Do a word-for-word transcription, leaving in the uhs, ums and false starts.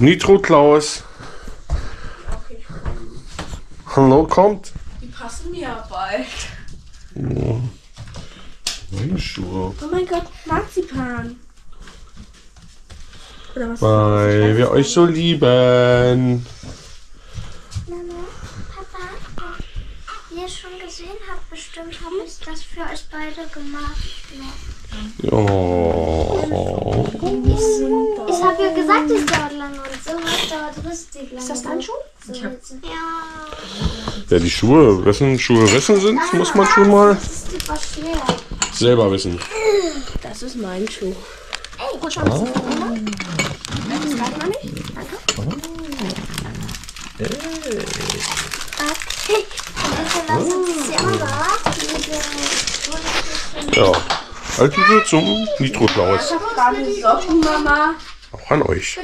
Nitroclaus. Hallo, kommt. Die passen mir ja bald. Oh. Meine Schuhe. Oh mein Gott, Marzipan. Oder was? Weil wir euch so lieben. Mama, Papa, wie ihr schon gesehen habt, bestimmt habe ich das für euch beide gemacht. Ja. Oh. Ich, ich habe ja gesagt, es dauert lange und so was dauert richtig lange. Ist das dann schon? So ja. Ja, die Schuhe, wessen Schuhe wessen sind, muss man schon mal selber wissen. Das ist mein Schuh. Ey, gut, schon. Oh. Das weiß man nicht. Danke. Oh. Ey. Okay. Und ja, also zum Nitroclaus. Auch an euch.